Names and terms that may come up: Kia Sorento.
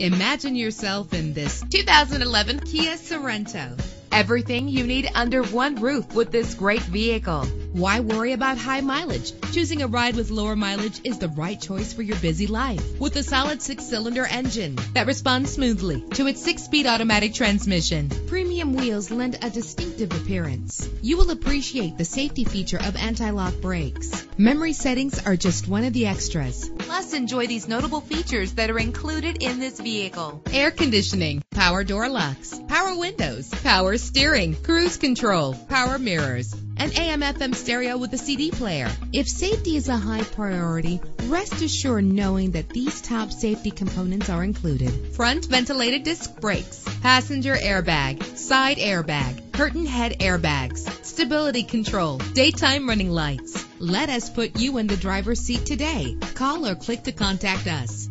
Imagine yourself in this 2011 Kia Sorento. Everything you need under one roof with this great vehicle. Why worry about high mileage? Choosing a ride with lower mileage is the right choice for your busy life. With a solid 6-cylinder engine that responds smoothly to its 6-speed automatic transmission, premium wheels lend a distinctive appearance. You will appreciate the safety feature of anti-lock brakes. Memory settings are just one of the extras. Plus, enjoy these notable features that are included in this vehicle: air conditioning, power door locks, power windows, power steering, cruise control, power mirrors, an AM/FM stereo with a CD player. If safety is a high priority, rest assured knowing that these top safety components are included: front ventilated disc brakes, passenger airbag, side airbag, curtain head airbags, stability control, daytime running lights. Let us put you in the driver's seat today. Call or click to contact us.